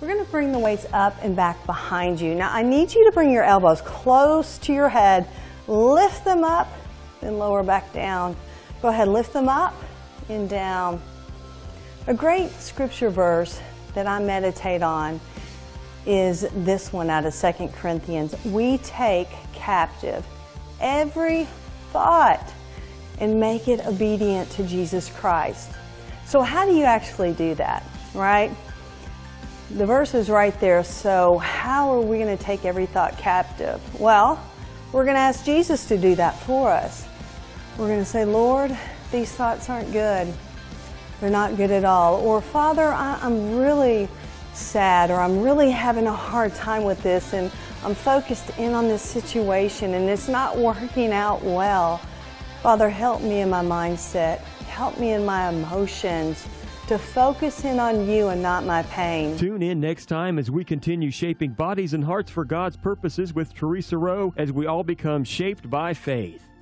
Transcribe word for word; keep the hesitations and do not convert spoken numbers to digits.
We're going to bring the weights up and back behind you. Now I need you to bring your elbows close to your head, lift them up, then lower back down. Go ahead, lift them up and down. A great scripture verse that I meditate on is this one out of Second Corinthians. We take captive every thought and make it obedient to Jesus Christ. So how do you actually do that, right? The verse is right there, so how are we going to take every thought captive? Well, we're going to ask Jesus to do that for us. We're going to say, Lord, these thoughts aren't good. They're not good at all. Or, Father, I, I'm really sad, or I'm really having a hard time with this, and I'm focused in on this situation, and it's not working out well. Father, help me in my mindset. Help me in my emotions to focus in on you and not my pain. Tune in next time as we continue shaping bodies and hearts for God's purposes with Theresa Rowe as we all become shaped by faith.